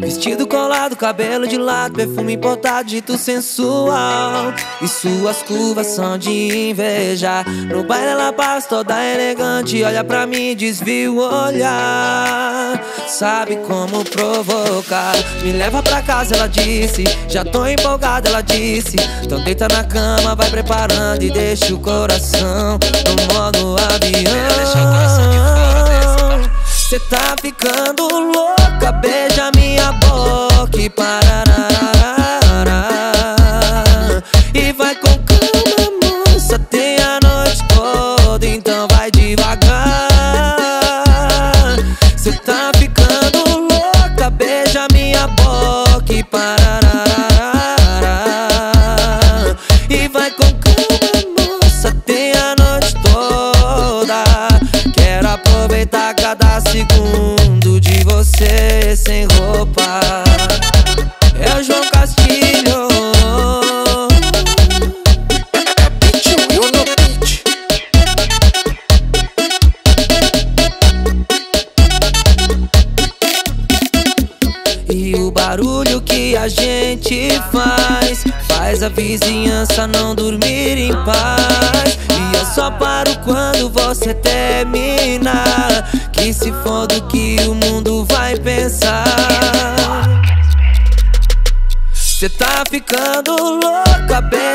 Vestido colado, cabelo de lado, perfume importado, dito sensual. E suas curvas são de inveja. No baile ela passa toda elegante, olha pra mim, desvia o olhar. Sabe como provocar, me leva pra casa, ela disse. Já tô empolgada, ela disse. Então deita na cama, vai preparando e deixa o coração no modo avião. Cê tá ficando louca, beija minha boca e parará. E vai com calma, moça, tem a noite toda, então vai devagar. Cê tá ficando louca, beija minha boca e parará. E vai com calma, moça, tem a noite toda. Quero aproveitar cada segundo de você sem roupa. É o João Castilho. E o barulho que a gente faz a vizinhança não dormir em paz. E eu só paro quando você terminar, que se for do que o mundo vai pensar. Cê tá ficando louca, baby.